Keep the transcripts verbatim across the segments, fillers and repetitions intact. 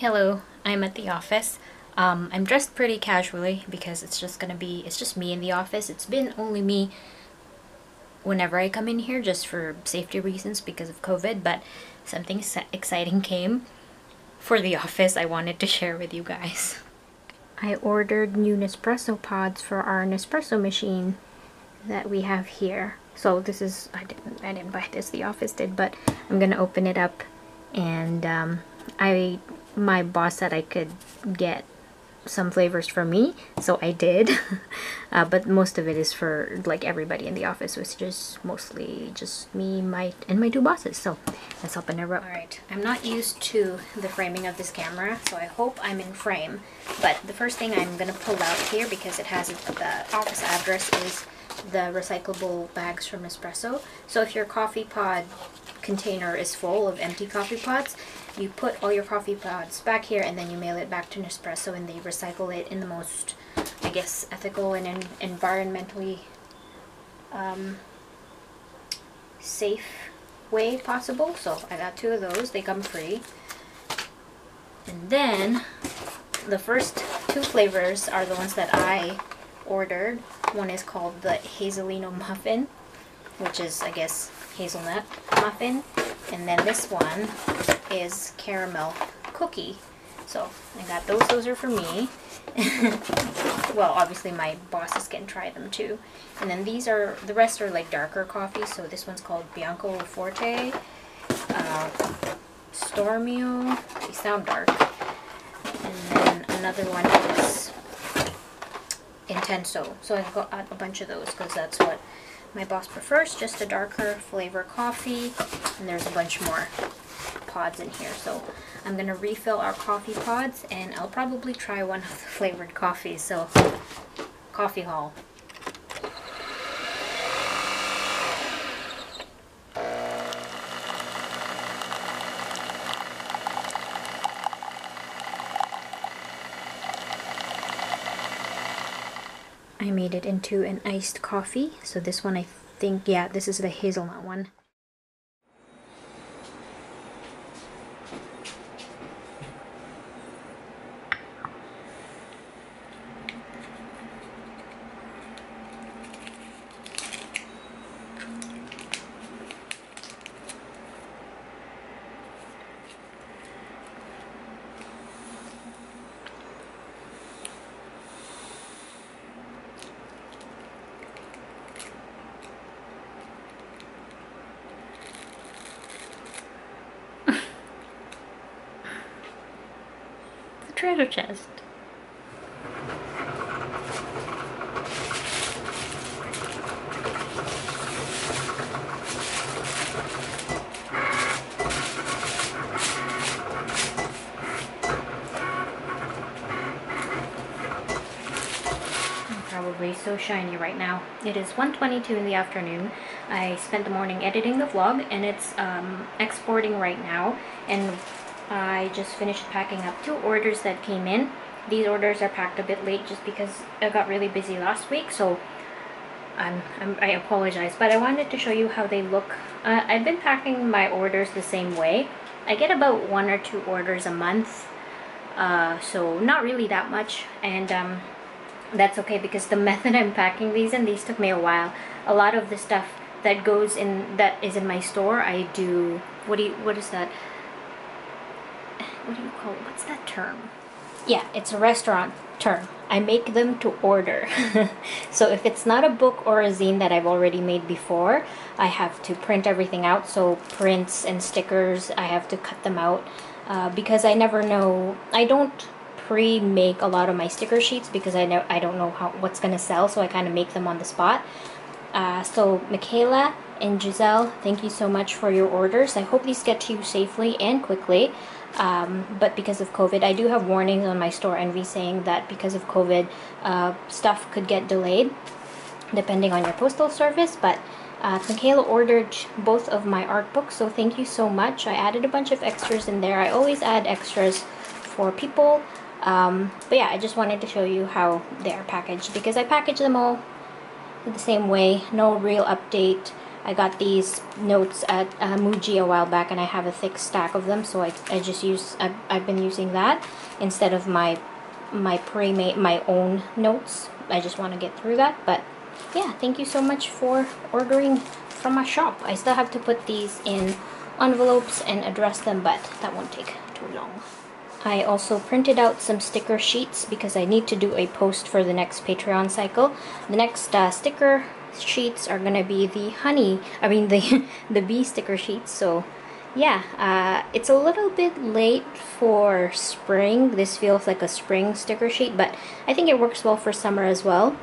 Hello, I'm at the office. Um, I'm dressed pretty casually because it's just gonna be, it's just me in the office. It's been only me whenever I come in here just for safety reasons because of COVID, but something exciting came for the office I wanted to share with you guys. I ordered new Nespresso pods for our Nespresso machine that we have here. So this is, I didn't, I didn't buy this, the office did, but I'm gonna open it up and um, I, my boss said I could get some flavors for me, so I did. uh, but most of it is for like everybody in the office, which is just mostly just me, my and my two bosses. So let's open it up. All right, I'm not used to the framing of this camera, so I hope I'm in frame. But the first thing I'm gonna pull out here, because it has the office address, is the recyclable bags from Nespresso. So if your coffee pod container is full of empty coffee pods, you put all your coffee pods back here and then you mail it back to Nespresso and they recycle it in the most, I guess, ethical and en environmentally um, safe way possible. So I got two of those, they come free. And then the first two flavors are the ones that I ordered. One is called the Hazelino muffin, which is, I guess, hazelnut muffin, and then this one is caramel cookie. So I got those, those are for me. Well, obviously my bosses can try them too. And then these are, the rest are like darker coffee, so this one's called Bianco Forte, uh, Stormio, they sound dark, and then another one is Intenso. So I've got a bunch of those because that's what my boss prefers, just a darker flavor coffee, and there's a bunch more pods in here. So I'm gonna refill our coffee pods and I'll probably try one of the flavored coffees. So coffee haul. I made it into an iced coffee. So this one, I think, yeah, this is the hazelnut one. Treasure chest. I'm probably so shiny right now. It is one twenty-two in the afternoon. I spent the morning editing the vlog and it's um, exporting right now, and I just finished packing up two orders that came in. These orders are packed a bit late just because I got really busy last week, so I'm, I'm, I apologize. But I wanted to show you how they look. Uh, I've been packing my orders the same way. I get about one or two orders a month, uh, so not really that much, and um, that's okay because the method I'm packing these in, these took me a while. A lot of the stuff that goes in, that is in my store, I do, what do you, what is that? What do you call it? What's that term? Yeah, it's a restaurant term. I make them to order. So if it's not a book or a zine that I've already made before, I have to print everything out. So prints and stickers, I have to cut them out uh, because I never know. I don't pre-make a lot of my sticker sheets because I know I don't know how what's gonna sell. So I kind of make them on the spot. Uh, so Michaela and Giselle, thank you so much for your orders. I hope these get to you safely and quickly. Um, but because of COVID, I do have warnings on my store envy saying that because of COVID, uh, stuff could get delayed depending on your postal service. But uh, Michaela ordered both of my art books, so thank you so much. I added a bunch of extras in there. I always add extras for people. Um, but yeah, I just wanted to show you how they are packaged because I package them all the same way. No real update. I got these notes at uh, Muji a while back, and I have a thick stack of them, so I, I just use I've, I've been using that instead of my my pre-made my own notes. I just want to get through that. But yeah, thank you so much for ordering from my shop. I still have to put these in envelopes and address them, but that won't take too long. I also printed out some sticker sheets because I need to do a post for the next Patreon cycle. The next uh, sticker sheets are gonna be the honey, I mean the the bee sticker sheets. So yeah, uh, it's a little bit late for spring. This feels like a spring sticker sheet, but I think it works well for summer as well.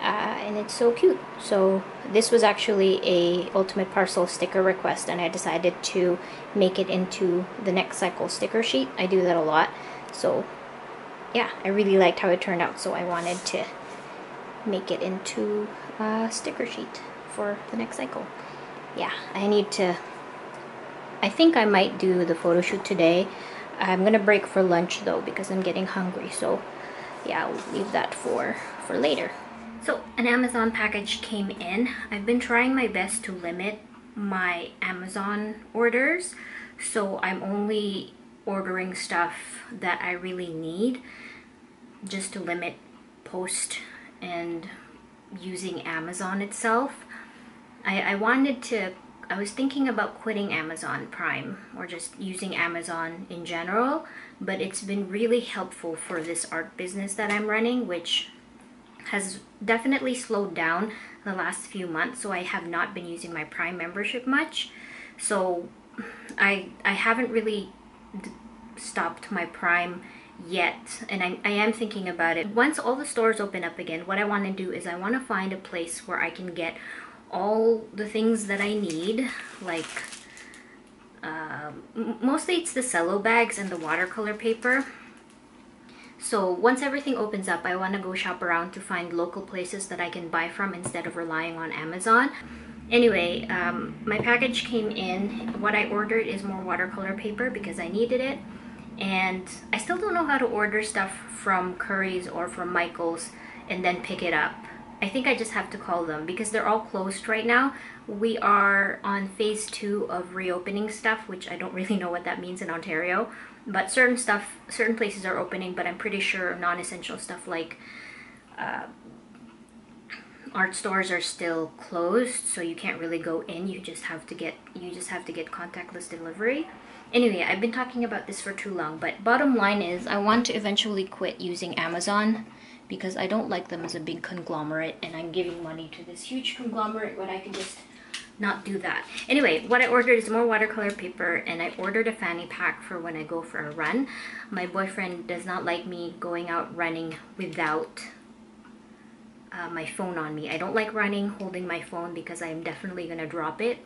Uh, and it's so cute. So this was actually a Ultimate Parcel sticker request, and I decided to make it into the next cycle sticker sheet. I do that a lot. So yeah, I really liked how it turned out, so I wanted to make it into a sticker sheet for the next cycle. Yeah, I need to, I think I might do the photo shoot today. I'm gonna break for lunch though because I'm getting hungry, so yeah, I'll leave that for for later. So an Amazon package came in. I've been trying my best to limit my Amazon orders, so I'm only ordering stuff that I really need, just to limit post and using Amazon itself. I, I wanted to, I was thinking about quitting Amazon Prime or just using Amazon in general, but it's been really helpful for this art business that I'm running, which has definitely slowed down the last few months, so I have not been using my Prime membership much. So I I haven't really d stopped my Prime yet, and I, I am thinking about it. Once all the stores open up again, what I want to do is I want to find a place where I can get all the things that I need, like uh, mostly it's the cello bags and the watercolor paper. So once everything opens up, I want to go shop around to find local places that I can buy from instead of relying on Amazon. Anyway, um, my package came in. What I ordered is more watercolor paper because I needed it. And I still don't know how to order stuff from Curry's or from Michael's and then pick it up. I think I just have to call them because they're all closed right now. We are on phase two of reopening stuff, which I don't really know what that means in Ontario. But certain stuff, certain places are opening, but I'm pretty sure non-essential stuff like uh, art stores are still closed, so you can't really go in. You just have to get you just have to get contactless delivery. Anyway, I've been talking about this for too long, but bottom line is I want to eventually quit using Amazon because I don't like them as a big conglomerate, and I'm giving money to this huge conglomerate when I can just not do that. Anyway, what I ordered is more watercolor paper, and I ordered a fanny pack for when I go for a run. My boyfriend does not like me going out running without uh, my phone on me. I don't like running holding my phone because I'm definitely gonna drop it.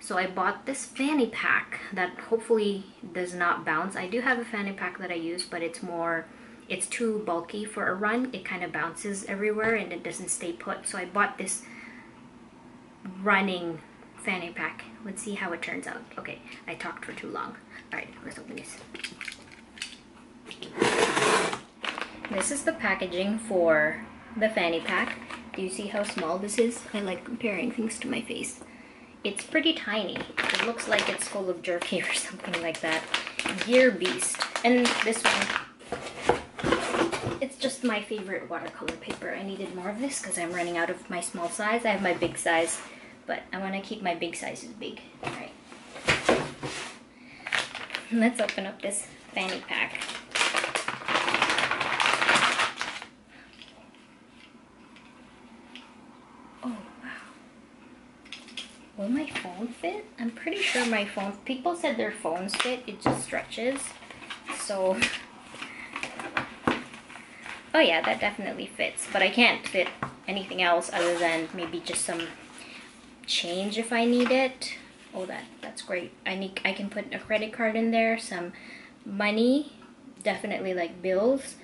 So I bought this fanny pack that hopefully does not bounce. I do have a fanny pack that I use, but it's more, it's too bulky for a run. It kind of bounces everywhere and it doesn't stay put. So I bought this running fanny pack. Let's see how it turns out. Okay, I talked for too long. Alright, let's open this. This is the packaging for the fanny pack. Do you see how small this is? I like comparing things to my face. It's pretty tiny. It looks like it's full of jerky or something like that. Gear Beast. And this one, it's just my favorite watercolor paper. I needed more of this because I'm running out of my small size. I have my big size, but I want to keep my big sizes big. All right. Let's open up this fanny pack. Oh, wow. Will my phone fit? I'm pretty sure my phone... People said their phones fit. It just stretches. So... Oh yeah, that definitely fits, but I can't fit anything else other than maybe just some change if I need it. Oh, that that's great. I need I can put a credit card in there, some money, definitely like bills,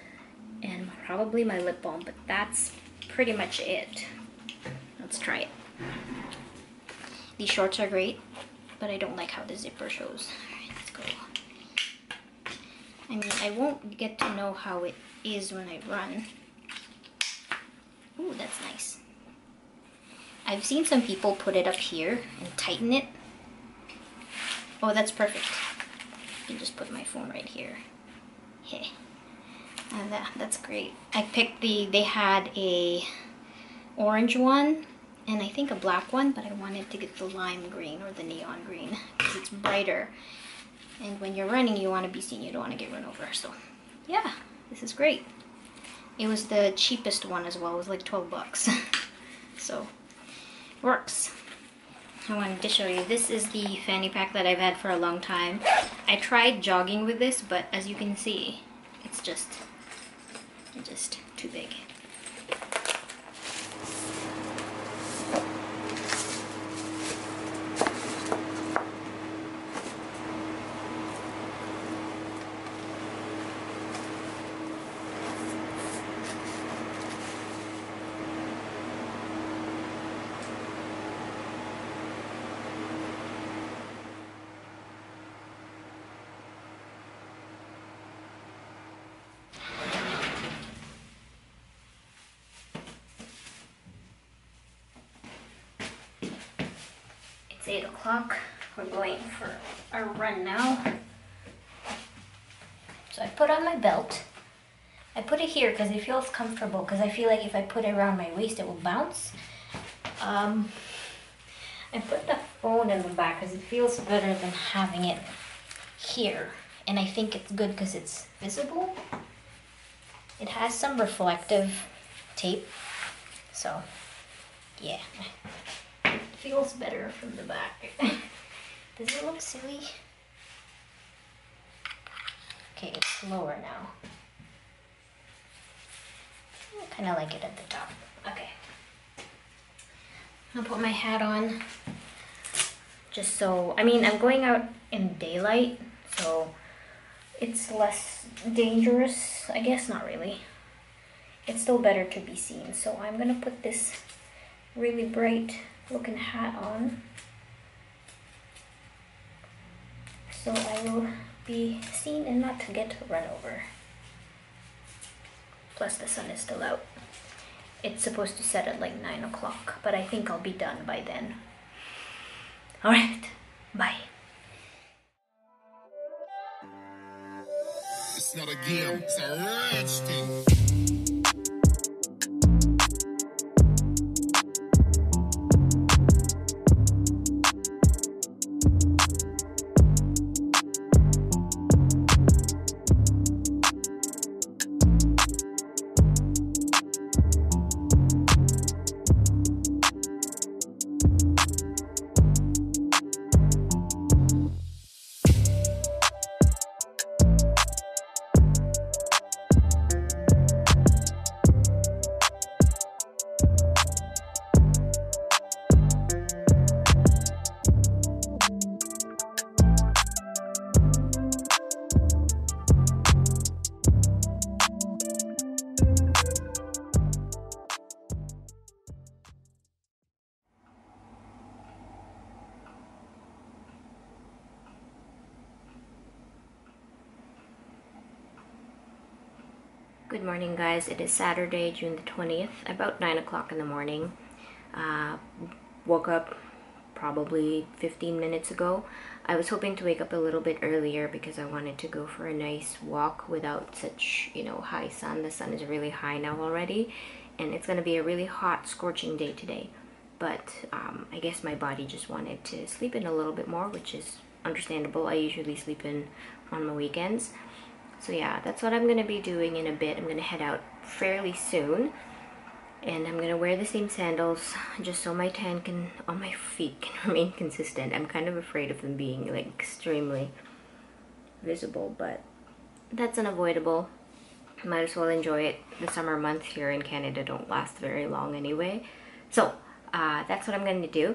and probably my lip balm, but that's pretty much it. Let's try it. These shorts are great, but I don't like how the zipper shows. Alright, let's go. I mean, I won't get to know how it is when I run. Ooh, that's nice. I I've seen some people put it up here and tighten it. Oh, that's perfect. I can just put my phone right here. Hey, and that, that's great. I picked the, they had a orange one and I think a black one, but I wanted to get the lime green or the neon green because it's brighter. And when you're running, you want to be seen. You don't want to get run over. So yeah, this is great. It was the cheapest one as well. It was like twelve bucks. So works. I wanted to show you, this is the fanny pack that I've had for a long time. I tried jogging with this, but as you can see, it's just, just too big. eight o'clock. We're going for a run now. So I put on my belt. I put it here because it feels comfortable, because I feel like if I put it around my waist it will bounce. Um, I put the phone in the back because it feels better than having it here. And I think it's good because it's visible. It has some reflective tape. So yeah. Feels better from the back. Does it look silly? Okay, it's lower now. I kind of like it at the top. Okay. I'll put my hat on. Just so, I mean, I'm going out in daylight, so it's less dangerous. I guess not really. It's still better to be seen. So I'm gonna put this really bright looking hat on, so I will be seen and not to get run over. Plus the sun is still out. It's supposed to set at like nine o'clock, but I think I'll be done by then. Alright, bye. It's not a game, it's a rich thing. Good morning, guys. It is Saturday, June the twentieth, about nine o'clock in the morning. Uh, woke up probably fifteen minutes ago. I was hoping to wake up a little bit earlier because I wanted to go for a nice walk without such, you know, high sun. The sun is really high now already, and it's going to be a really hot, scorching day today. But um, I guess my body just wanted to sleep in a little bit more, which is understandable. I usually sleep in on the weekends. So yeah, that's what I'm going to be doing in a bit. I'm going to head out fairly soon. And I'm going to wear the same sandals just so my tan can, on my feet can remain consistent. I'm kind of afraid of them being like extremely visible, but that's unavoidable. Might as well enjoy it. The summer months here in Canada don't last very long anyway. So uh, that's what I'm going to do.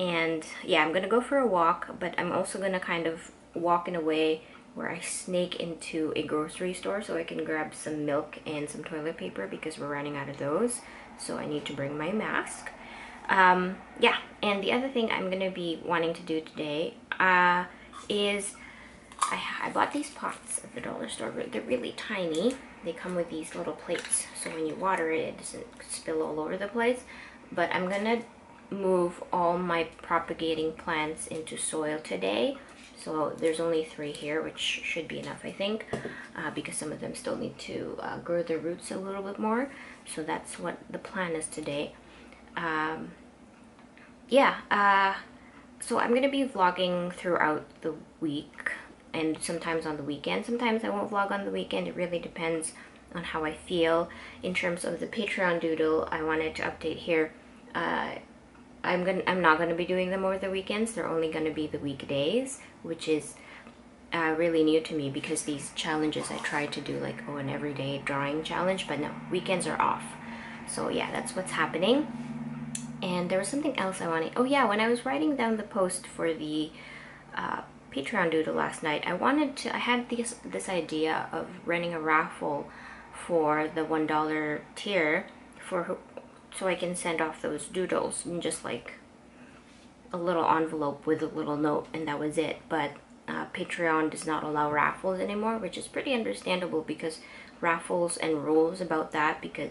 And yeah, I'm going to go for a walk, but I'm also going to kind of walk in a way where I snake into a grocery store so I can grab some milk and some toilet paper because we're running out of those. So I need to bring my mask. Um, yeah, and the other thing I'm going to be wanting to do today uh, is I, I bought these pots at the dollar store. They're really tiny. They come with these little plates, so when you water it, it doesn't spill all over the place. But I'm going to move all my propagating plants into soil today. So there's only three here, which should be enough, I think, uh, because some of them still need to uh, grow their roots a little bit more. So that's what the plan is today. Um, yeah, uh, so I'm going to be vlogging throughout the week and sometimes on the weekend. Sometimes I won't vlog on the weekend. It really depends on how I feel. In terms of the Patreon doodle, I wanted to update here. Uh, I'm gonna. I'm not gonna be doing them over the weekends. They're only gonna be the weekdays, which is uh, really new to me, because these challenges I tried to do, like oh, an everyday drawing challenge, but no, weekends are off. So yeah, that's what's happening. And there was something else I wanted. Oh yeah, when I was writing down the post for the uh, Patreon doodle last night, I wanted to. I had this this idea of running a raffle for the one dollar tier for who. So I can send off those doodles and just like a little envelope with a little note, and that was it. But uh, Patreon does not allow raffles anymore, which is pretty understandable, because raffles and rules about that, because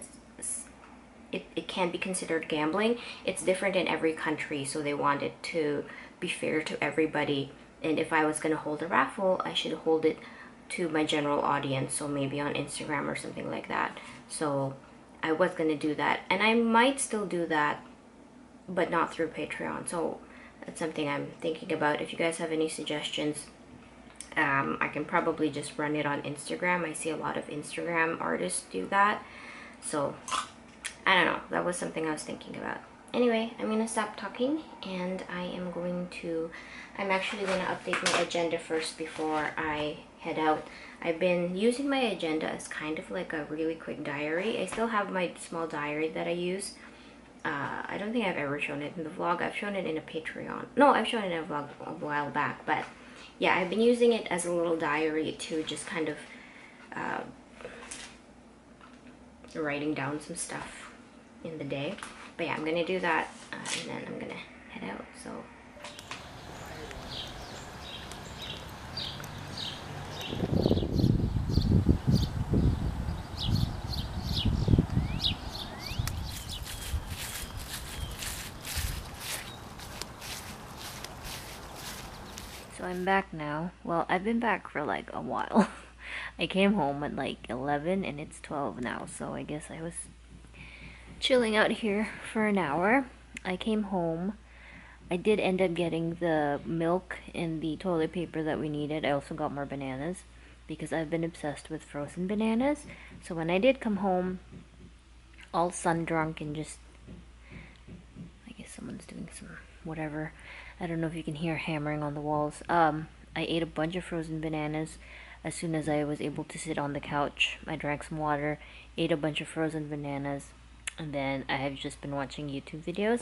it, it can be considered gambling. It's different in every country, so they want it to be fair to everybody. And if I was going to hold a raffle, I should hold it to my general audience, so maybe on Instagram or something like that. So I was going to do that, and I might still do that, but not through Patreon. So that's something I'm thinking about. If you guys have any suggestions, um, I can probably just run it on Instagram. I see a lot of Instagram artists do that. So I don't know. That was something I was thinking about. Anyway, I'm going to stop talking, and I am going to... I'm actually going to update my agenda first before I head out. I've been using my agenda as kind of like a really quick diary. I still have my small diary that I use. Uh, I don't think I've ever shown it in the vlog. I've shown it in a Patreon. No, I've shown it in a vlog a while back. But yeah, I've been using it as a little diary to just kind of uh, writing down some stuff in the day. But yeah, I'm going to do that uh, and then I'm going to head out. So. I'm back now. Well, I've been back for like a while. I came home at like eleven and it's twelve now, so I guess I was chilling out here for an hour. I came home. I did end up getting the milk and the toilet paper that we needed. I also got more bananas, because I've been obsessed with frozen bananas. So when I did come home, all sun drunk and just... I guess someone's doing some whatever. I don't know if you can hear hammering on the walls. Um, I ate a bunch of frozen bananas as soon as I was able to sit on the couch. I drank some water, ate a bunch of frozen bananas, and then I have just been watching YouTube videos.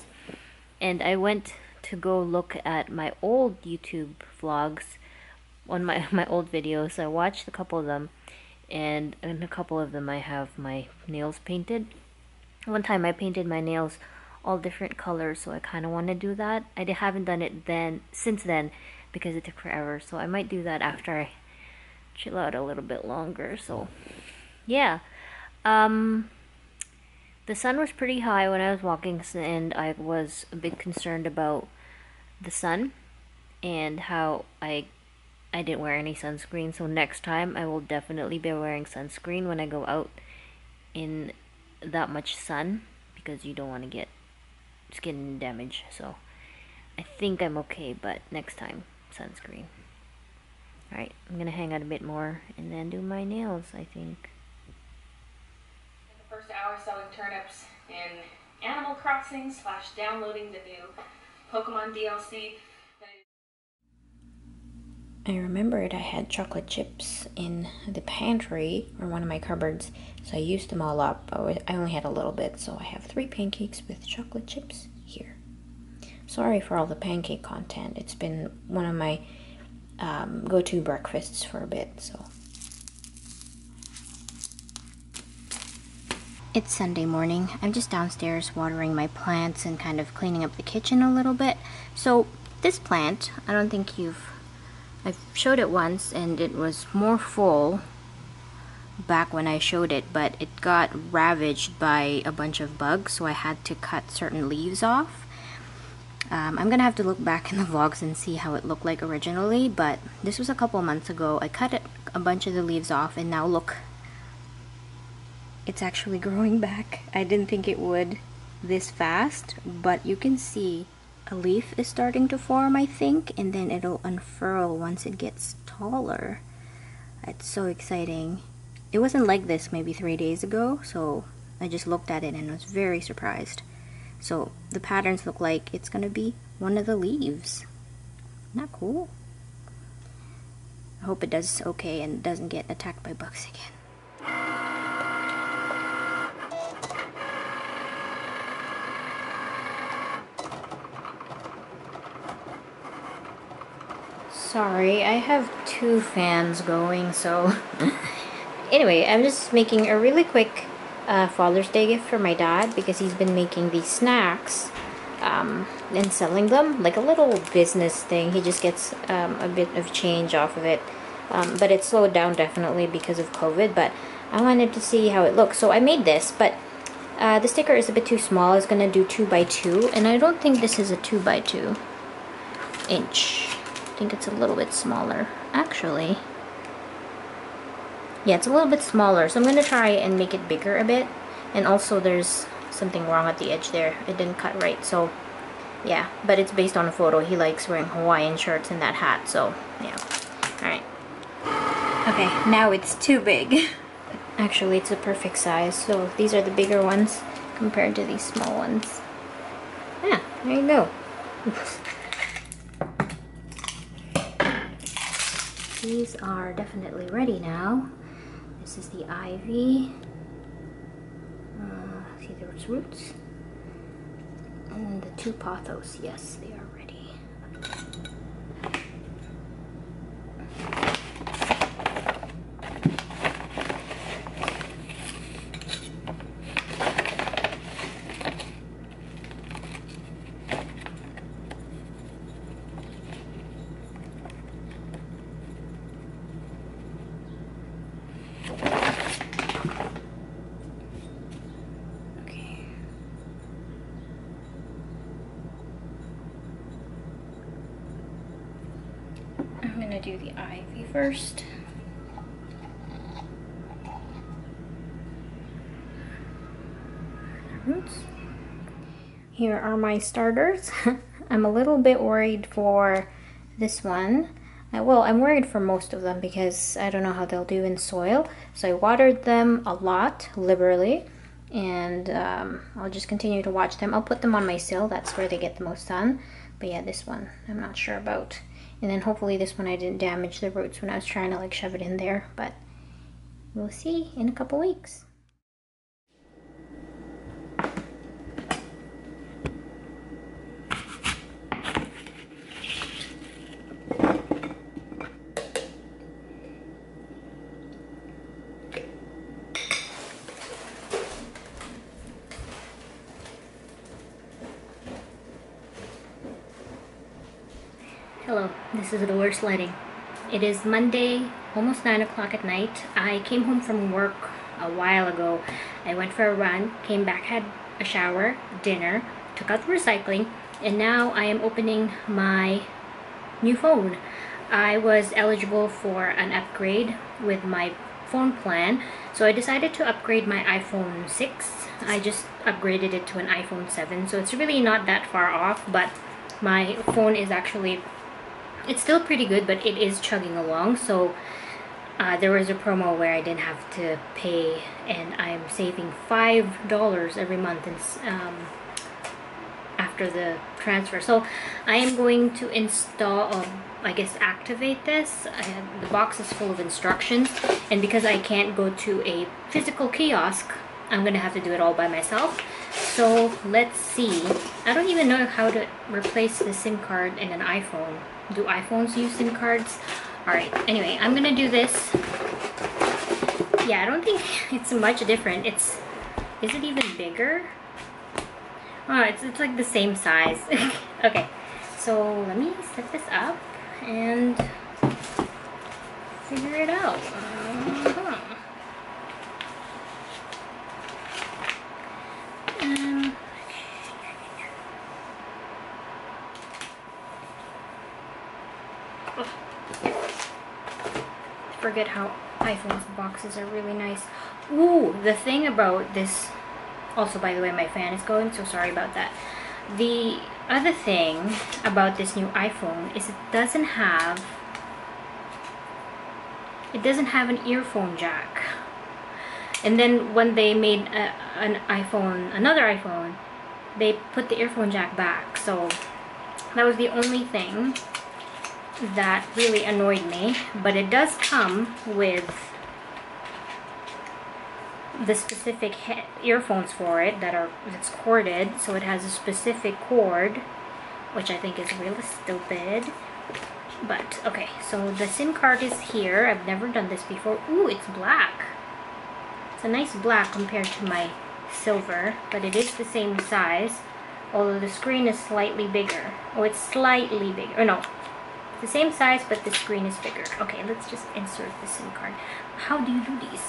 And I went to go look at my old YouTube vlogs, on my, my old videos. I watched a couple of them, and in a couple of them I have my nails painted. One time I painted my nails all different colors, so I kind of want to do that. I haven't done it then since then because it took forever, so I might do that after I chill out a little bit longer. So yeah, um the sun was pretty high when I was walking, and I was a bit concerned about the sun and how I I didn't wear any sunscreen. So next time I will definitely be wearing sunscreen when I go out in that much sun, because you don't want to get skin damage. So I think I'm okay, but next time, sunscreen. Alright, I'm gonna hang out a bit more and then do my nails, I think. In the first hour, selling turnips in Animal Crossing slash downloading the new Pokemon D L C. I remembered I had chocolate chips in the pantry, or one of my cupboards, so I used them all up. I only had a little bit, so I have three pancakes with chocolate chips here. Sorry for all the pancake content. It's been one of my um, go-to breakfasts for a bit, so. It's Sunday morning. I'm just downstairs watering my plants and kind of cleaning up the kitchen a little bit. So this plant, I don't think you've... I showed it once and it was more full back when I showed it, but it got ravaged by a bunch of bugs, so I had to cut certain leaves off. Um, I'm gonna have to look back in the vlogs and see how it looked like originally, but this was a couple months ago. I cut a bunch of the leaves off and now look, it's actually growing back. I didn't think it would this fast, but you can see a leaf is starting to form, I think, and then it'll unfurl once it gets taller. It's so exciting. It wasn't like this maybe three days ago, so I just looked at it and was very surprised. So the patterns look like it's gonna be one of the leaves. Isn't that cool? I hope it does okay and doesn't get attacked by bugs again. Sorry, I have two fans going, so anyway, I'm just making a really quick Uh, Father's Day gift for my dad because he's been making these snacks um, and selling them like a little business thing. He just gets um, a bit of change off of it, um, but it slowed down definitely because of COVID, but I wanted to see how it looks, so I made this, but uh, the sticker is a bit too small. It's gonna do two by two, and I don't think this is a two by two inch. I think it's a little bit smaller actually. Yeah, it's a little bit smaller, so I'm going to try and make it bigger a bit. And also there's something wrong at the edge there. It didn't cut right, so yeah. But it's based on a photo. He likes wearing Hawaiian shirts and that hat, so yeah. Alright. Okay, now it's too big. Actually, it's the perfect size. So these are the bigger ones compared to these small ones. Yeah, there you go. These are definitely ready now. This is the ivy, uh, see those roots, and the two pothos, yes, they are ready. Do the ivy first. Roots. Here are my starters. I'm a little bit worried for this one. I, well, I'm worried for most of them because I don't know how they'll do in soil. So I watered them a lot, liberally, and um, I'll just continue to watch them. I'll put them on my sill, that's where they get the most sun. But yeah, this one I'm not sure about. And then hopefully this one I didn't damage the roots when I was trying to like shove it in there, but we'll see in a couple weeks. Hello, this is the worst lighting. It is Monday, almost nine o'clock at night. I came home from work a while ago. I went for a run, came back, had a shower, dinner, took out the recycling, and now I am opening my new phone. I was eligible for an upgrade with my phone plan, so I decided to upgrade my iPhone six. I just upgraded it to an iPhone seven, so it's really not that far off, but my phone is actually... it's still pretty good, but it is chugging along, so uh, there was a promo where I didn't have to pay, and I'm saving five dollars every month in, um, after the transfer. So I am going to install, or I guess activate this. I have, the box is full of instructions, and because I can't go to a physical kiosk, I'm going to have to do it all by myself. So let's see. I don't even know how to replace the SIM card in an iPhone. Do iPhones use SIM cards? Alright, anyway, I'm gonna do this. Yeah, I don't think it's much different. It's... is it even bigger? Oh, it's, it's like the same size. Okay, so let me set this up and figure it out. Uh-huh. um, Forget how iPhone's boxes are really nice. Ooh, the thing about this, also by the way my fan is going, so sorry about that. The other thing about this new iPhone is it doesn't have it doesn't have an earphone jack. And then when they made a, an iPhone, another iPhone, they put the earphone jack back. So that was the only thing that really annoyed me, but it does come with the specific earphones for it that are that's corded, so it has a specific cord, which I think is really stupid. But okay, so the SIM card is here. I've never done this before. Ooh, it's black. It's a nice black compared to my silver, but it is the same size, although the screen is slightly bigger. Oh, it's slightly bigger. Or no, it's the same size, but the screen is bigger. Okay, let's just insert the SIM card. How do you do these?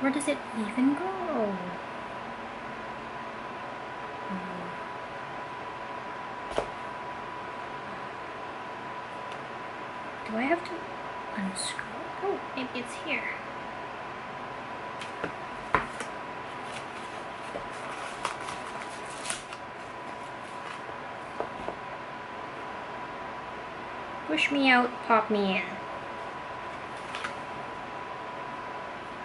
Where does it even go? Do I have to unscrew? Oh, maybe it's here. Push me out, pop me in.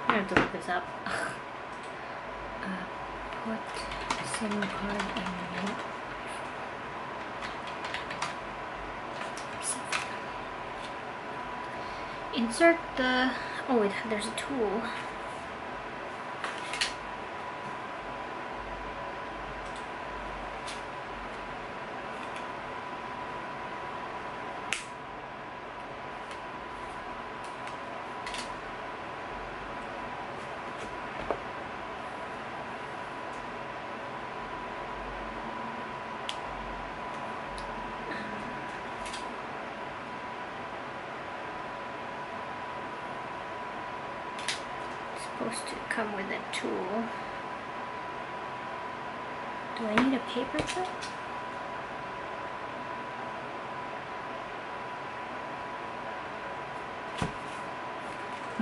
I have to look this up. Uh, put SIM card in. Insert the. Oh, it, there's a tool. Supposed to come with a tool. Do I need a paper clip?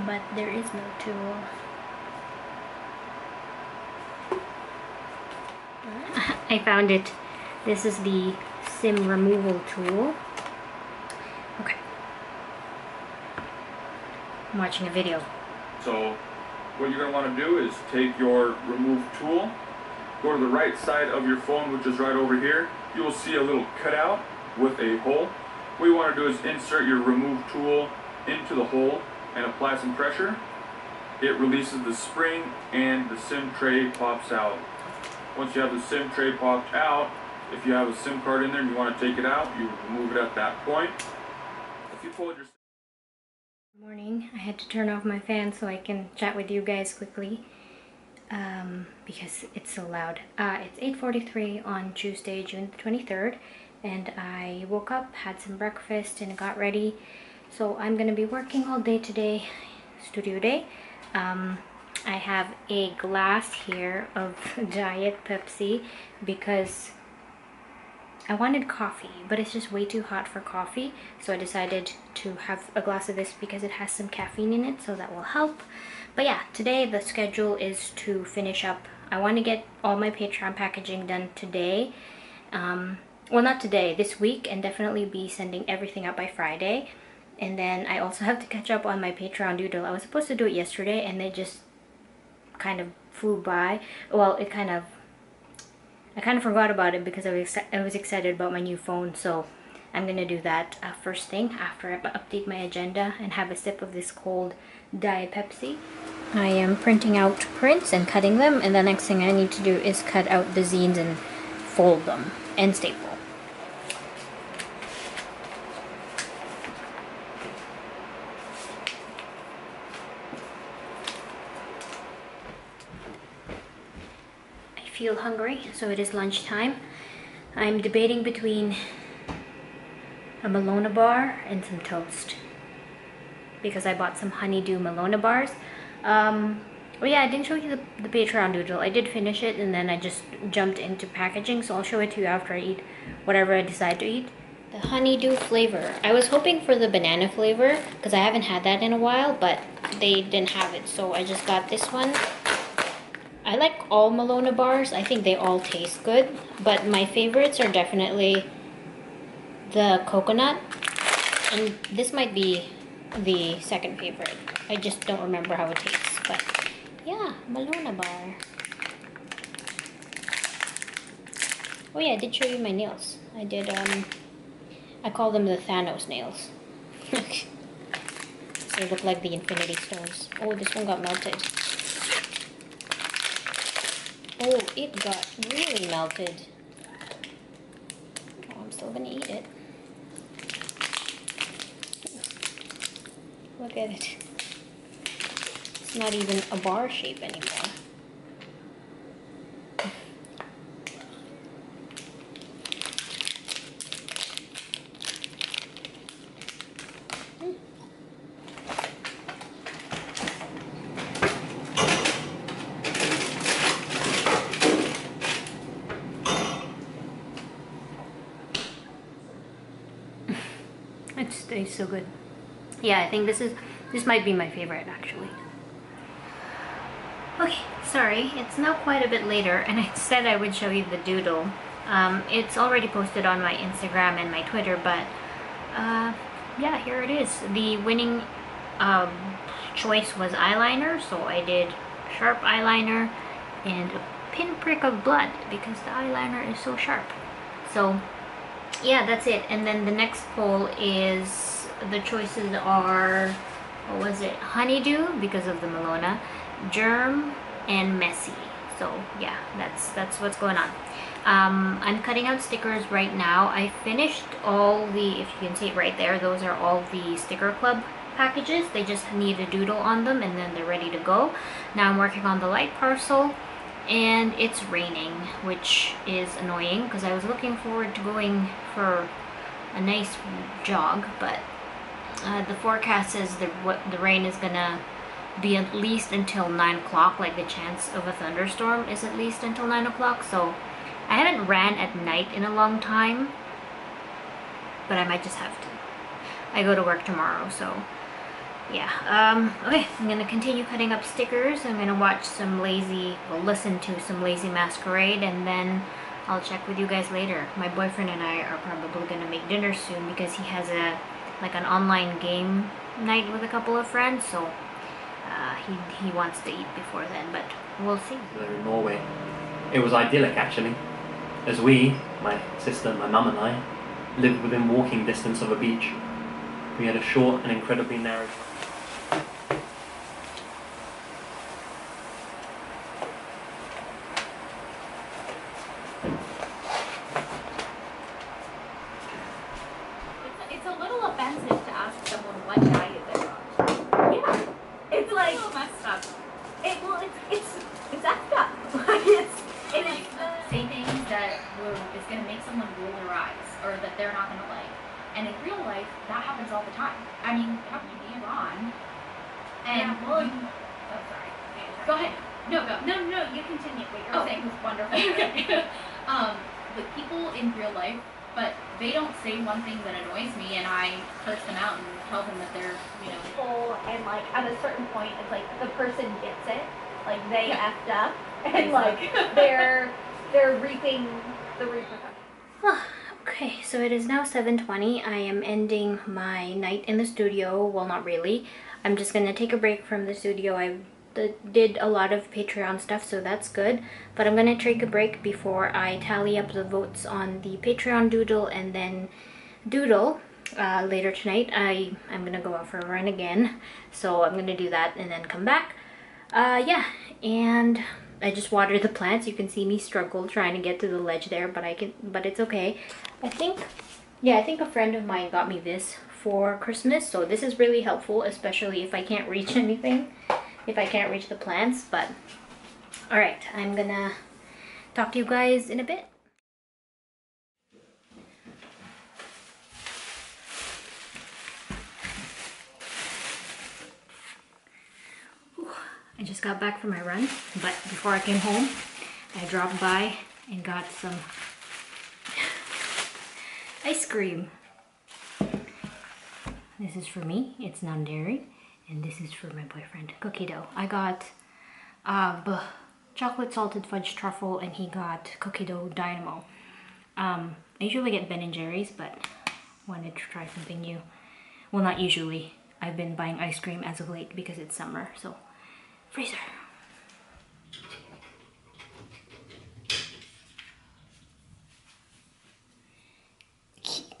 But there is no tool. I found it. This is the SIM removal tool. Okay. I'm watching a video. So what you're going to want to do is take your remove tool, go to the right side of your phone, which is right over here. You will see a little cutout with a hole. What you want to do is insert your remove tool into the hole and apply some pressure. It releases the spring and the SIM tray pops out. Once you have the SIM tray popped out, if you have a SIM card in there and you want to take it out, you remove it at that point. If you pull it your Morning. I had to turn off my fan so I can chat with you guys quickly um, because it's so loud. Uh, it's eight forty-three on Tuesday, June twenty-third, and I woke up, had some breakfast, and got ready. So I'm going to be working all day today, studio day. Um, I have a glass here of Diet Pepsi because I wanted coffee, but it's just way too hot for coffee, so I decided to have a glass of this because it has some caffeine in it, so that will help. But yeah, today the schedule is to finish up. I want to get all my Patreon packaging done today. Um, well, not today, this week, and definitely be sending everything out by Friday. And then I also have to catch up on my Patreon doodle. I was supposed to do it yesterday, and it just kind of flew by. Well, it kind of I kind of forgot about it because I was, I was excited about my new phone, so I'm gonna do that uh, first thing after I update my agenda and have a sip of this cold Diet Pepsi. I am printing out prints and cutting them, and the next thing I need to do is cut out the zines and fold them and staple. Feel hungry, so it is lunchtime. I'm debating between a Melona bar and some toast because I bought some honeydew Melona bars. Um, oh yeah, I didn't show you the, the Patreon doodle. I did finish it and then I just jumped into packaging, so I'll show it to you after I eat whatever I decide to eat. The honeydew flavor. I was hoping for the banana flavor because I haven't had that in a while, but they didn't have it, so I just got this one. I like all Melona bars. I think they all taste good, but my favorites are definitely the coconut, and this might be the second favorite. I just don't remember how it tastes, but yeah, Melona bar. Oh yeah, I did show you my nails. I did, um, I call them the Thanos nails. They look like the Infinity Stones. Oh, this one got melted. Oh, it got really melted. Oh, I'm still gonna eat it. Look at it. It's not even a bar shape anymore. Tastes so good. Yeah, I think this is this might be my favorite actually. Okay, sorry, it's now quite a bit later, and I said I would show you the doodle. Um, it's already posted on my Instagram and my Twitter, but uh, yeah, here it is. The winning um, choice was eyeliner, so I did sharp eyeliner and a pinprick of blood because the eyeliner is so sharp. So yeah, that's it. And then the next poll is, the choices are, what was it, honeydew because of the Melona, germ, and messy. So yeah, that's that's what's going on. um I'm cutting out stickers right now. I finished all the, if you can see it right there, those are all the Sticker Club packages. They just need a doodle on them and then they're ready to go. Now I'm working on the light parcel. And it's raining, which is annoying because I was looking forward to going for a nice jog, but uh, the forecast says the, what, the rain is gonna be at least until nine o'clock, like the chance of a thunderstorm is at least until nine o'clock, so I haven't ran at night in a long time, but I might just have to. I go to work tomorrow, so yeah. Um, okay, I'm gonna continue cutting up stickers. I'm gonna watch some lazy, well, listen to some Lazy Masquerade, and then I'll check with you guys later. My boyfriend and I are probably gonna make dinner soon because he has a like an online game night with a couple of friends, so uh, he he wants to eat before then, but we'll see. In Norway, it was idyllic actually, as we, my sister, my mum, and I, lived within walking distance of a beach. We had a short and incredibly narrow. seven twenty. I am ending my night in the studio. Well, not really. I'm just gonna take a break from the studio. I did a lot of Patreon stuff, so that's good. But I'm gonna take a break before I tally up the votes on the Patreon doodle and then doodle uh, later tonight. I, I'm gonna go out for a run again. So I'm gonna do that and then come back. Uh, yeah, and I just watered the plants. You can see me struggle trying to get to the ledge there, but I can, but it's okay. I think... Yeah, I think a friend of mine got me this for Christmas, so this is really helpful, especially if I can't reach anything, if I can't reach the plants, but... Alright, I'm gonna talk to you guys in a bit. Whew, I just got back from my run, but before I came home, I dropped by and got some... I ice cream. This is for me, it's non-dairy, and this is for my boyfriend. Cookie dough. I got uh, chocolate salted fudge truffle, and he got cookie dough dynamo. Um, I usually get Ben and Jerry's, but wanted to try something new. Well, not usually. I've been buying ice cream as of late because it's summer, so freezer.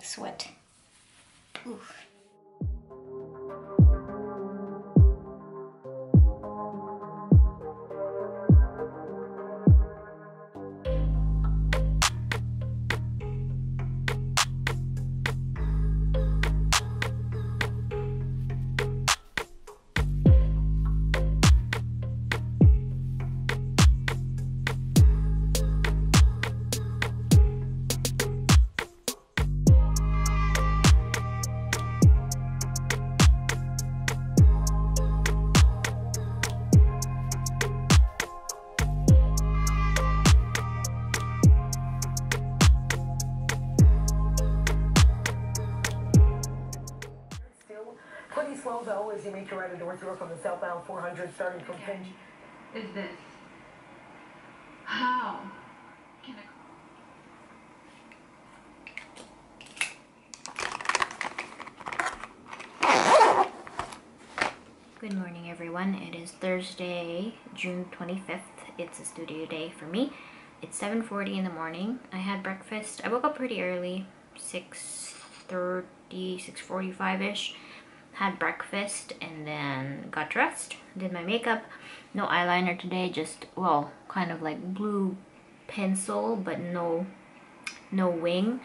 Sweat. Oof. As you make your right into North York on the southbound four hundred, starting from Finch. Is this how can I? Good morning, everyone. It is Thursday, June twenty-fifth. It's a studio day for me. It's seven forty in the morning. I had breakfast. I woke up pretty early, six thirty, six forty-five-ish. Had breakfast and then got dressed, did my makeup. No eyeliner today, just, well, kind of like blue pencil, but no no wing.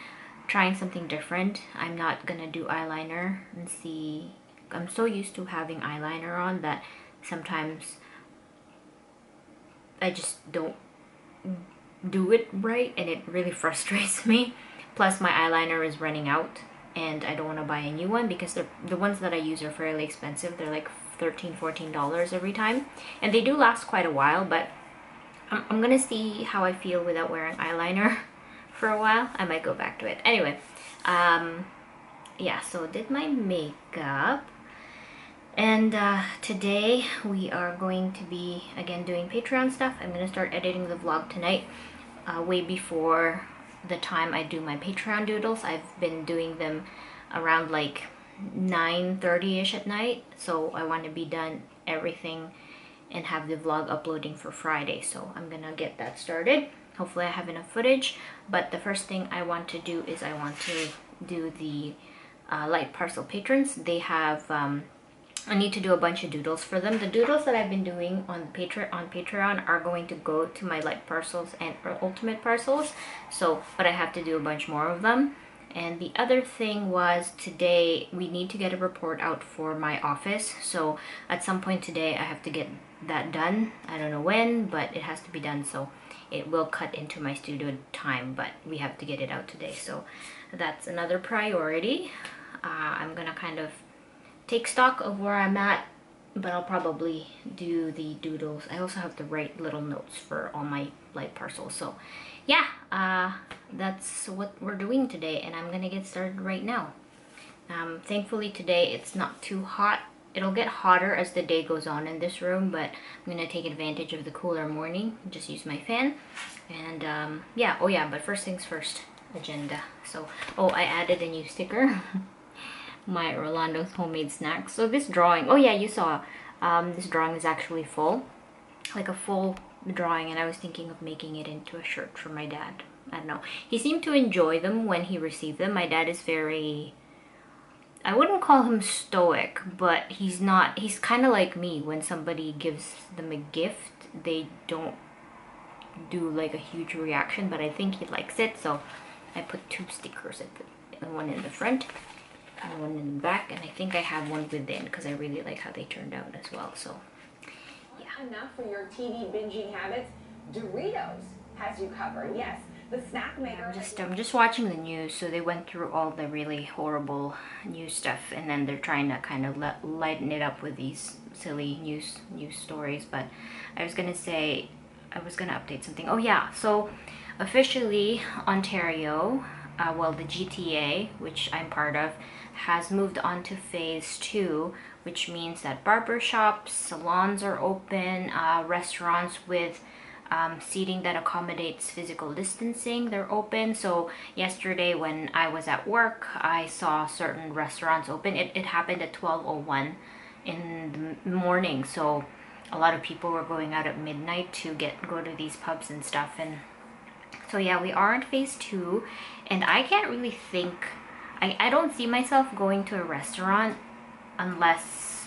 Trying something different. I'm not gonna do eyeliner and see. I'm so used to having eyeliner on that sometimes I just don't do it right, and it really frustrates me. Plus my eyeliner is running out, and I don't want to buy a new one because the the ones that I use are fairly expensive. They're like thirteen, fourteen dollars every time, and they do last quite a while, but I'm, I'm gonna see how I feel without wearing eyeliner for a while. I might go back to it. Anyway, um, yeah, so did my makeup, and uh, today we are going to be, again, doing Patreon stuff. I'm gonna start editing the vlog tonight, uh, way before the time I do my Patreon doodles. I've been doing them around like nine thirty-ish at night, so I want to be done everything and have the vlog uploading for Friday, so I'm gonna get that started. Hopefully I have enough footage, but the first thing I want to do is I want to do the uh, light parcel patrons. They have um, I need to do a bunch of doodles for them. The doodles that I've been doing on Patre on Patreon are going to go to my light parcels and ultimate parcels. So, but I have to do a bunch more of them. And the other thing was, today we need to get a report out for my office. So at some point today I have to get that done. I don't know when, but it has to be done. So it will cut into my studio time, but we have to get it out today. So that's another priority. Uh, I'm gonna kind of take stock of where I'm at, but I'll probably do the doodles. I also have to write little notes for all my light parcels. So yeah, uh, that's what we're doing today, and I'm gonna get started right now. Um, thankfully today it's not too hot. It'll get hotter as the day goes on in this room, but I'm gonna take advantage of the cooler morning, just use my fan. And um, yeah, oh yeah, but first things first, agenda. So, oh, I added a new sticker. My Rolando's homemade snacks. So this drawing, oh yeah, you saw, um, this drawing is actually full, like a full drawing, and I was thinking of making it into a shirt for my dad. I don't know, he seemed to enjoy them when he received them. My dad is very, I wouldn't call him stoic, but he's not, he's kind of like me. When somebody gives them a gift, they don't do like a huge reaction, but I think he likes it. So I put two stickers, I put one in the front, one in the back, and I think I have one within because I really like how they turned out as well. So yeah, enough for your T V binging habits. Doritos has you covered. Yes, the snack maker. I'm just I'm just watching the news, so they went through all the really horrible news stuff, and then they're trying to kind of let, lighten it up with these silly news news stories. But I was gonna say I was gonna update something. Oh yeah, so officially Ontario uh, well, the G T A, which I'm part of, has moved on to phase two, which means that barbershops, salons are open, uh, restaurants with um, seating that accommodates physical distancing, they're open. So yesterday when I was at work, I saw certain restaurants open. It, it happened at twelve oh one in the morning, so a lot of people were going out at midnight to get go to these pubs and stuff. And so yeah, we are in phase two, and I can't really think, I, I don't see myself going to a restaurant unless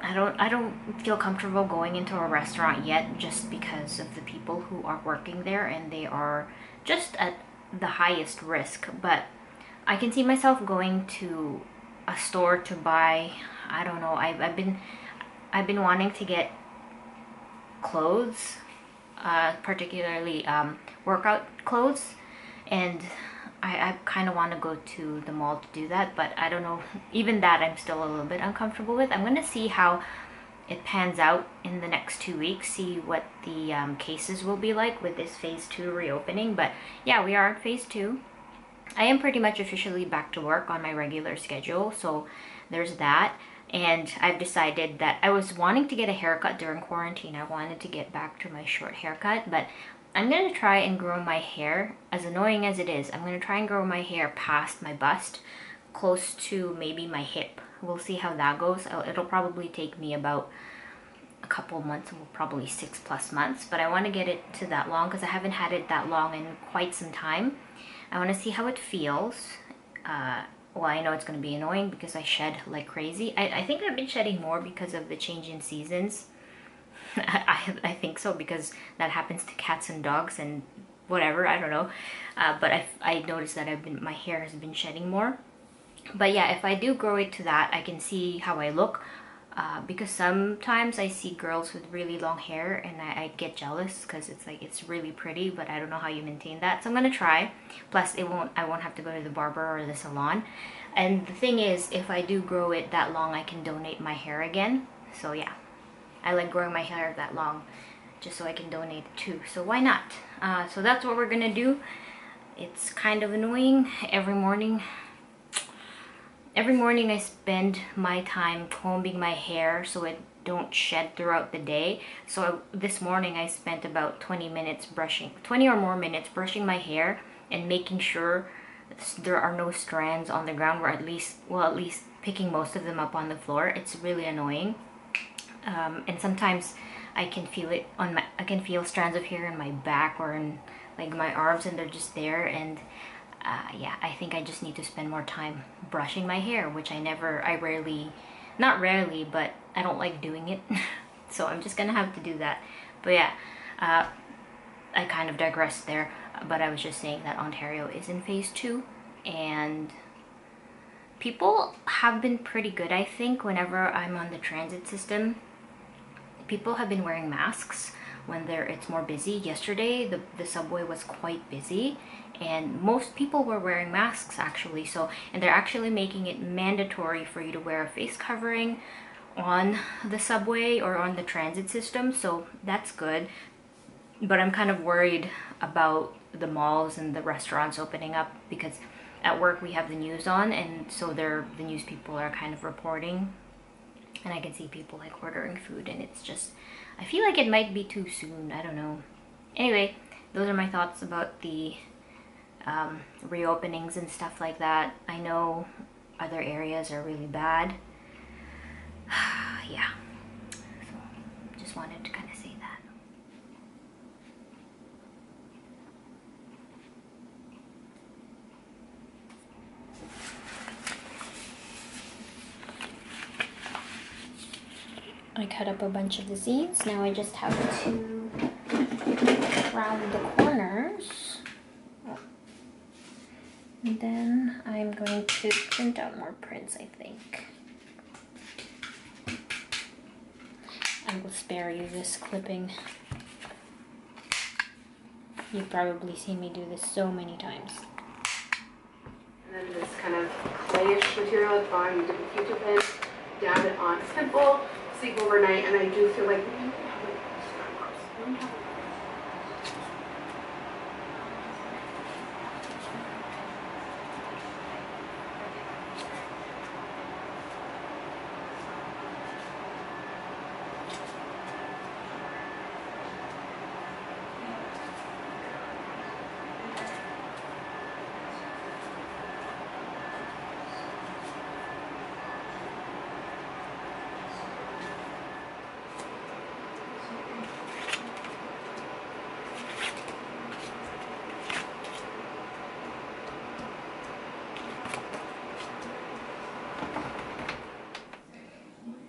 I don't I don't feel comfortable going into a restaurant yet, just because of the people who are working there, and they are just at the highest risk. But I can see myself going to a store to buy, I don't know, I've, I've been I've been wanting to get clothes, uh, particularly um, workout clothes, and I, I kind of want to go to the mall to do that, but I don't know, even that I'm still a little bit uncomfortable with. I'm going to see how it pans out in the next two weeks, see what the um, cases will be like with this phase two reopening. But yeah, we are in phase two. I am pretty much officially back to work on my regular schedule, so there's that. And I've decided that I was wanting to get a haircut during quarantine. I wanted to get back to my short haircut, but I'm going to try and grow my hair, as annoying as it is, I'm going to try and grow my hair past my bust, close to maybe my hip. We'll see how that goes. It'll probably take me about a couple months, well, probably six plus months, but I want to get it to that long because I haven't had it that long in quite some time. I want to see how it feels. Uh, well, I know it's going to be annoying because I shed like crazy. I, I think I've been shedding more because of the change in seasons. I, I think so, because that happens to cats and dogs and whatever, I don't know. Uh, but I've, I noticed that I've been, my hair has been shedding more. But yeah, if I do grow it to that, I can see how I look. Uh, because sometimes I see girls with really long hair and I, I get jealous because it's like, it's really pretty, but I don't know how you maintain that. So I'm gonna try. Plus, it won't. I won't have to go to the barber or the salon. And the thing is, if I do grow it that long, I can donate my hair again. So yeah, I like growing my hair that long, just so I can donate it too. So why not? Uh, so that's what we're gonna do. It's kind of annoying every morning. Every morning I spend my time combing my hair so it don't shed throughout the day. So I, this morning I spent about twenty minutes brushing, twenty or more minutes brushing my hair and making sure there are no strands on the ground, or at least, well, at least picking most of them up on the floor. It's really annoying. Um, and sometimes I can feel it on my, I can feel strands of hair in my back or in like my arms, and they're just there. And Uh, yeah, I think I just need to spend more time brushing my hair, which I never, I rarely, not rarely, but I don't like doing it. So I'm just gonna have to do that. But yeah, uh, I kind of digressed there, but I was just saying that Ontario is in phase two, and people have been pretty good, I think, whenever I'm on the transit system. People have been wearing masks when they're, it's more busy. Yesterday, the, the subway was quite busy, and most people were wearing masks actually. So, and they're actually making it mandatory for you to wear a face covering on the subway or on the transit system, so that's good. But I'm kind of worried about the malls and the restaurants opening up, because at work we have the news on, and so they're, the news people are kind of reporting, and I can see people like ordering food, and it's just, I feel like it might be too soon, I don't know. Anyway, those are my thoughts about the Um, reopenings and stuff like that. I know other areas are really bad. Yeah, so just wanted to kind of say that. I cut up a bunch of the seeds. Now I just have to round the corners. And then I'm going to print out more prints, I think. I will spare you this clipping. You've probably seen me do this so many times. And then this kind of clayish material is on the Q-tip pin, dab it on a pimple, sleep overnight, and I do feel like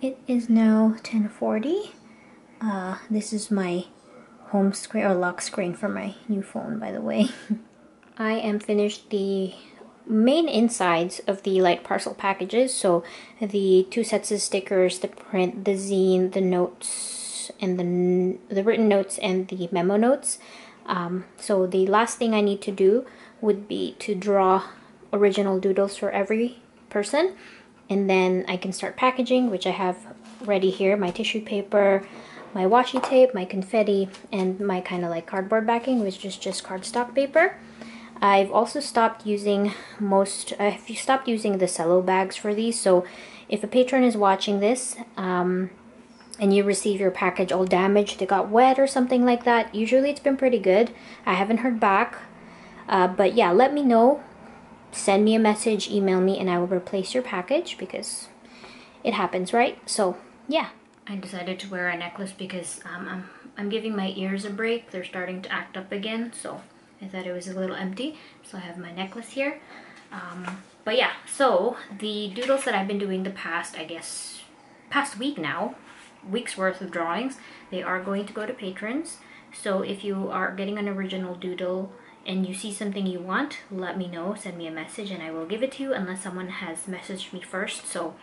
It is now ten forty. Uh, this is my home screen or lock screen for my new phone, by the way. I am finished the main insides of the light parcel packages. So the two sets of stickers, the print, the zine, the notes, and the, the written notes and the memo notes. Um, so the last thing I need to do would be to draw original doodles for every person. And then I can start packaging, which I have ready here. My tissue paper, my washi tape, my confetti, and my kind of like cardboard backing, which is just cardstock paper. I've also stopped using most, I've stopped using the cello bags for these. So if a patron is watching this um, and you receive your package all damaged, it got wet or something like that, usually it's been pretty good. I haven't heard back. Uh, but yeah, let me know. Send me a message, email me, and I will replace your package because it happens, right? So yeah. I decided to wear a necklace because um, I'm, I'm giving my ears a break. They're starting to act up again, so I thought it was a little empty. So I have my necklace here. Um, but yeah, so the doodles that I've been doing the past, I guess, past week now, week's worth of drawings, they are going to go to patrons. So if you are getting an original doodle and you see something you want, let me know, send me a message, and I will give it to you unless someone has messaged me first. So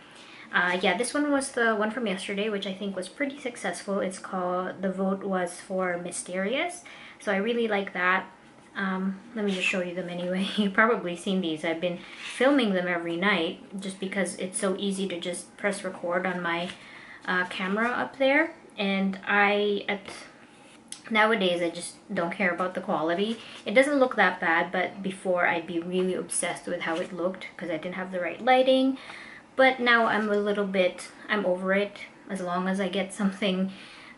uh, yeah, this one was the one from yesterday, which I think was pretty successful. It's called, the vote was for Mysterious. So I really like that. Um, let me just show you them anyway. You've probably seen these. I've been filming them every night just because it's so easy to just press record on my uh, camera up there. And I... at Nowadays, I just don't care about the quality. It doesn't look that bad, but before I'd be really obsessed with how it looked because I didn't have the right lighting. But now I'm a little bit, I'm over it. As long as I get something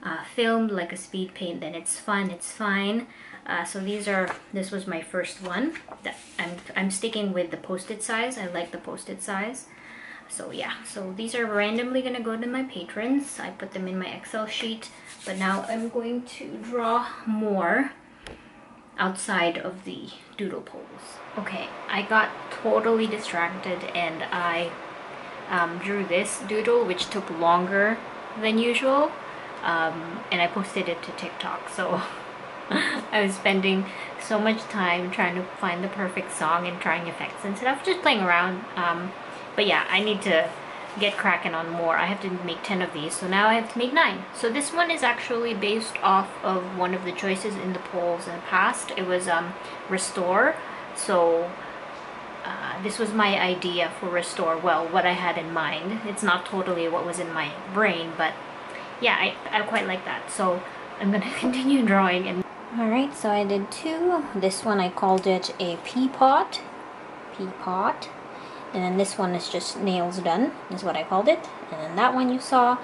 uh, filmed, like a speed paint, then it's fun, it's fine. Uh, so these are, this was my first one. That I'm, I'm sticking with the post-it size. I like the post-it size. So yeah, so these are randomly gonna go to my patrons. I put them in my Excel sheet, but now I'm going to draw more outside of the doodle polls. Okay, I got totally distracted and I um, drew this doodle, which took longer than usual, um, and I posted it to TikTok. So I was spending so much time trying to find the perfect song and trying effects and stuff, just playing around. Um, But yeah, I need to get cracking on more. I have to make ten of these, so now I have to make nine. So this one is actually based off of one of the choices in the polls in the past. It was um, Restore. So uh, this was my idea for Restore. Well, what I had in mind. It's not totally what was in my brain, but yeah, I, I quite like that. So I'm gonna continue drawing. And alright, so I did two. This one I called it a pea pot. Pea pot. And then this one is just nails done, is what I called it. And then that one you saw,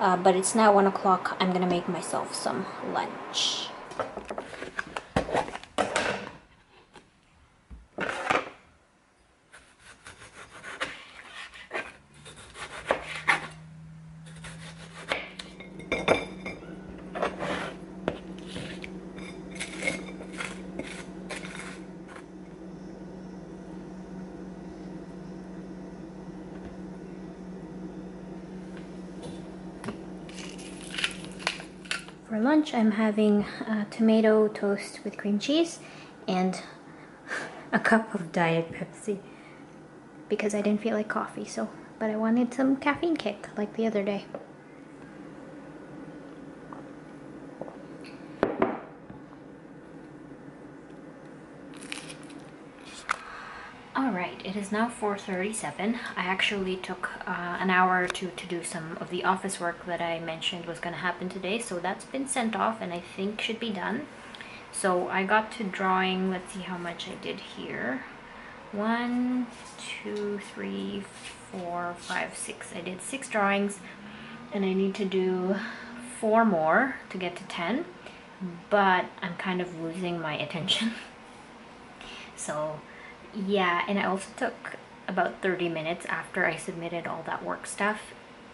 uh, but it's now one o'clock. I'm gonna make myself some lunch. For lunch, I'm having uh, tomato toast with cream cheese and a cup of Diet Pepsi because I didn't feel like coffee, so but I wanted some caffeine kick like the other day. Alright, it is now four thirty-seven. I actually took uh, an hour or two to do some of the office work that I mentioned was going to happen today. So that's been sent off and I think should be done. So I got to drawing, let's see how much I did here. One, two, three, four, five, six. I did six drawings and I need to do four more to get to ten. But I'm kind of losing my attention. So... yeah, and I also took about thirty minutes after I submitted all that work stuff.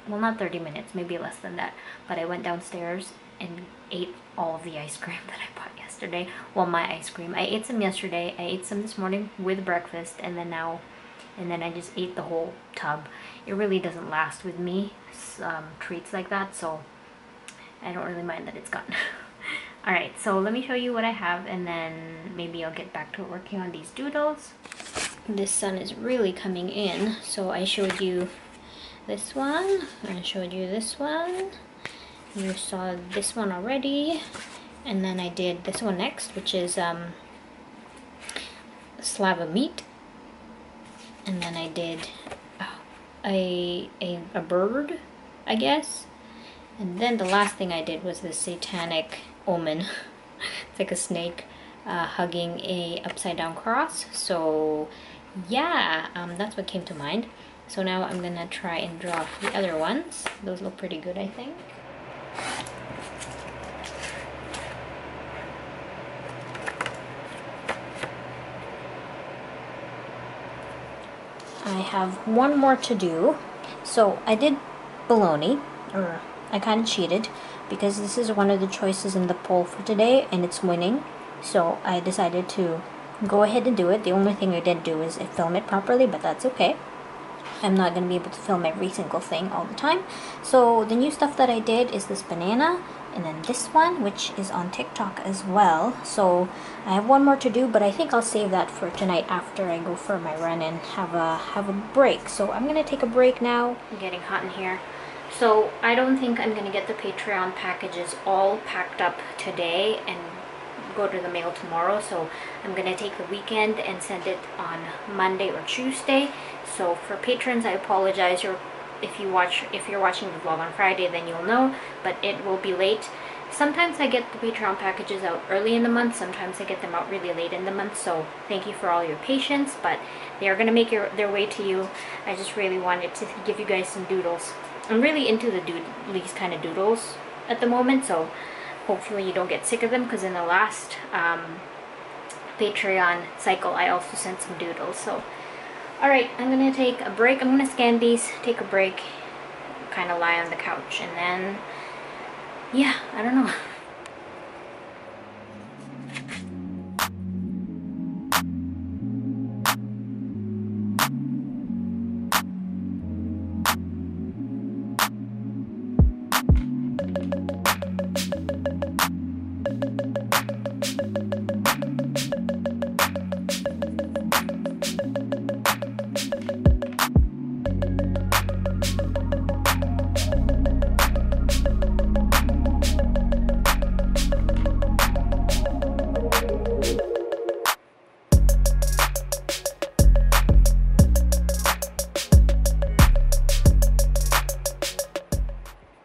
Well, not thirty minutes, maybe less than that. But I went downstairs and ate all of the ice cream that I bought yesterday. Well, my ice cream. I ate some yesterday, I ate some this morning with breakfast, and then now and then I just ate the whole tub. It really doesn't last with me, um, treats like that, so I don't really mind that it's gone. Alright, so let me show you what I have, and then maybe I'll get back to working on these doodles. This sun is really coming in, so I showed you this one, I showed you this one, you saw this one already, and then I did this one next, which is um, slab of meat, and then I did oh, a, a, a bird, I guess, and then the last thing I did was this satanic omen. It's like a snake uh, hugging a upside down cross. So yeah, um, that's what came to mind. So now I'm gonna try and draw the other ones. Those look pretty good, I think. I have one more to do. So I did bologna, or I kind of cheated, because this is one of the choices in the poll for today and it's winning. So I decided to go ahead and do it. The only thing I didn't do is film it properly, but that's okay. I'm not going to be able to film every single thing all the time. So the new stuff that I did is this banana, and then this one, which is on TikTok as well. So I have one more to do, but I think I'll save that for tonight after I go for my run and have a have a break. So I'm going to take a break now. I'm getting hot in here. So I don't think I'm going to get the Patreon packages all packed up today and go to the mail tomorrow. So I'm going to take the weekend and send it on Monday or Tuesday. So for patrons, I apologize. You're, if you watch, if you're watching the vlog on Friday, then you'll know, but it will be late. Sometimes I get the Patreon packages out early in the month. Sometimes I get them out really late in the month. So thank you for all your patience, but they are going to make your, their way to you. I just really wanted to give you guys some doodles. I'm really into the dood these kind of doodles at the moment, so hopefully you don't get sick of them, because in the last um, Patreon cycle, I also sent some doodles. So, alright, I'm going to take a break. I'm going to scan these, take a break, kind of lie on the couch, and then, yeah, I don't know.